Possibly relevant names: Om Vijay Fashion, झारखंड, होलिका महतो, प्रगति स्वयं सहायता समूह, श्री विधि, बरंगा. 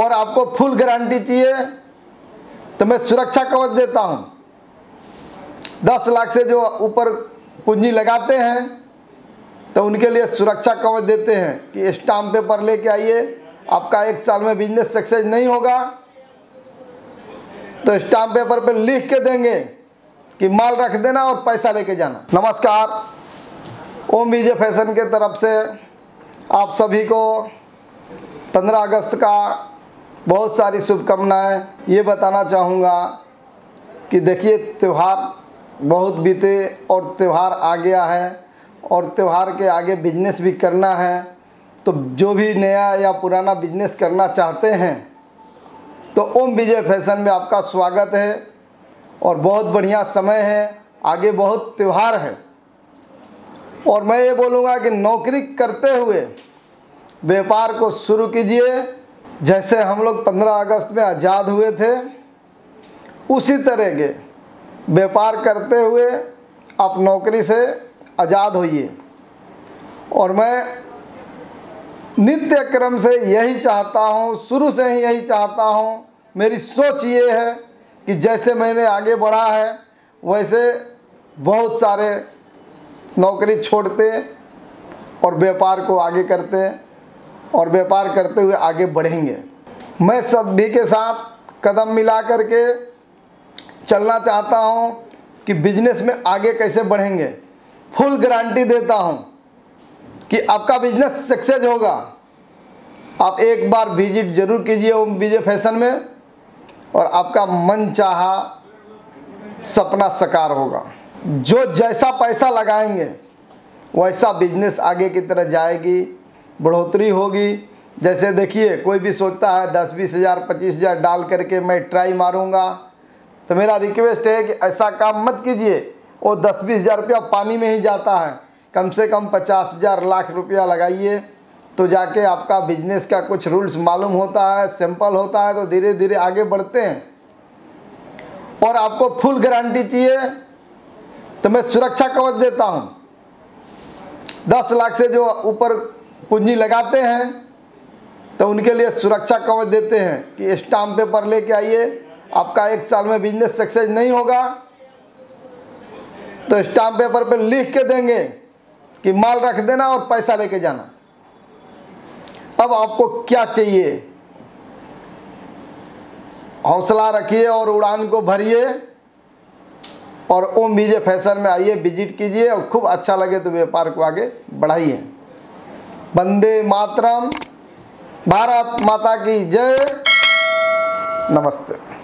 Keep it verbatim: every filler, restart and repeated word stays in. और आपको full guarantee चाहिए तो मैं सुरक्षा कवच देता हूं। दस लाख से जो ऊपर पूंजी लगाते हैं तो उनके लिए सुरक्षा कवच देते हैं कि स्टाम्प पेपर लेके आइए, आपका एक साल में बिजनेस सक्सेस नहीं होगा तो स्टाम्प पेपर पर लिख के देंगे कि माल रख देना और पैसा लेके जाना। नमस्कार, ओम विजय फैशन के तरफ से आप सभी को पंद्रह अगस्त का बहुत सारी शुभकामनाएं। ये बताना चाहूँगा कि देखिए त्यौहार बहुत बीते और त्यौहार आ गया है और त्यौहार के आगे बिजनेस भी करना है, तो जो भी नया या पुराना बिजनेस करना चाहते हैं तो ओम विजय फैशन में आपका स्वागत है। और बहुत बढ़िया समय है, आगे बहुत त्यौहार है। और मैं ये बोलूँगा कि नौकरी करते हुए व्यापार को शुरू कीजिए। जैसे हम लोग पंद्रह अगस्त में आज़ाद हुए थे, उसी तरह के व्यापार करते हुए आप नौकरी से आज़ाद होइए। और मैं नित्य क्रम से यही चाहता हूँ, शुरू से ही यही चाहता हूँ। मेरी सोच ये है कि जैसे मैंने आगे बढ़ा है वैसे बहुत सारे नौकरी छोड़ते और व्यापार को आगे करते और व्यापार करते हुए आगे बढ़ेंगे। मैं सभी के साथ कदम मिला करके चलना चाहता हूं कि बिजनेस में आगे कैसे बढ़ेंगे। फुल गारंटी देता हूं कि आपका बिजनेस सक्सेस होगा। आप एक बार विजिट जरूर कीजिए ओम विजय फैशन में और आपका मनचाहा सपना साकार होगा। जो जैसा पैसा लगाएंगे वैसा बिजनेस आगे की तरह जाएगी, बढ़ोतरी होगी। जैसे देखिए कोई भी सोचता है दस बीस हज़ार पच्चीस हज़ार डाल करके मैं ट्राई मारूंगा, तो मेरा रिक्वेस्ट है कि ऐसा काम मत कीजिए। वो दस बीस हज़ार रुपया पानी में ही जाता है। कम से कम पचास हज़ार लाख रुपया लगाइए तो जाके आपका बिजनेस का कुछ रूल्स मालूम होता है, सिंपल होता है, तो धीरे धीरे आगे बढ़ते हैं। और आपको फुल गारंटी चाहिए तो मैं सुरक्षा कवच देता हूँ। दस लाख से जो ऊपर पूंजी लगाते हैं तो उनके लिए सुरक्षा कवच देते हैं कि स्टाम्प पेपर लेके आइए, आपका एक साल में बिजनेस सक्सेस नहीं होगा तो स्टाम्प पेपर पर लिख के देंगे कि माल रख देना और पैसा लेके जाना। अब आपको क्या चाहिए? हौसला रखिए और उड़ान को भरिए और ओम विजय फैशन में आइए, विजिट कीजिए और खूब अच्छा लगे तो व्यापार को आगे बढ़ाइए। वंदे मातरम, भारत माता की जय, नमस्ते।